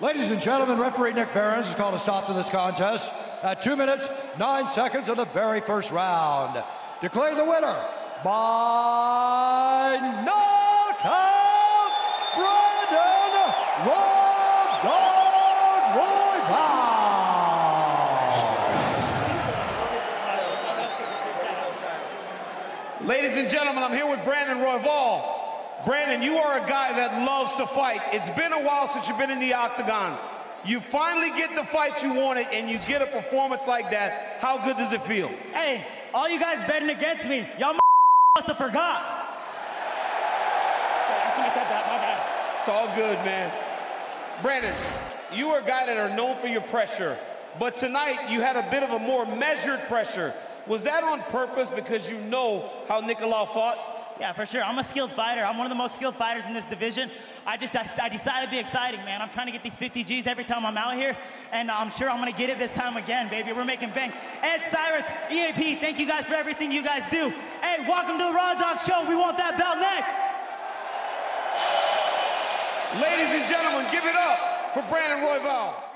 Ladies and gentlemen, referee Nick Barons has called a stop to this contest at 2 minutes, 9 seconds of the very first round. Declare the winner by knockout, Brandon Royval. Ladies and gentlemen, I'm here with Brandon Royval. Brandon, you are a guy that loves to fight. It's been a while since you've been in the octagon. You finally get the fight you wanted, and you get a performance like that. How good does it feel? Hey, all you guys betting against me, y'all must have forgot. Sorry, I said that, my bad. It's all good, man. Brandon, you are a guy that are known for your pressure, but tonight you had a bit of a more measured pressure. Was that on purpose because you know how Nicolau fought? Yeah, for sure. I'm a skilled fighter. I'm one of the most skilled fighters in this division. I decided to be exciting, man. I'm trying to get these 50 Gs every time I'm out here, and I'm sure I'm going to get it this time again, baby. We're making bank. Ed Cyrus, EAP, thank you guys for everything you guys do. Hey, welcome to the Raw Dog Show. We want that belt next. Ladies and gentlemen, give it up for Brandon Royval.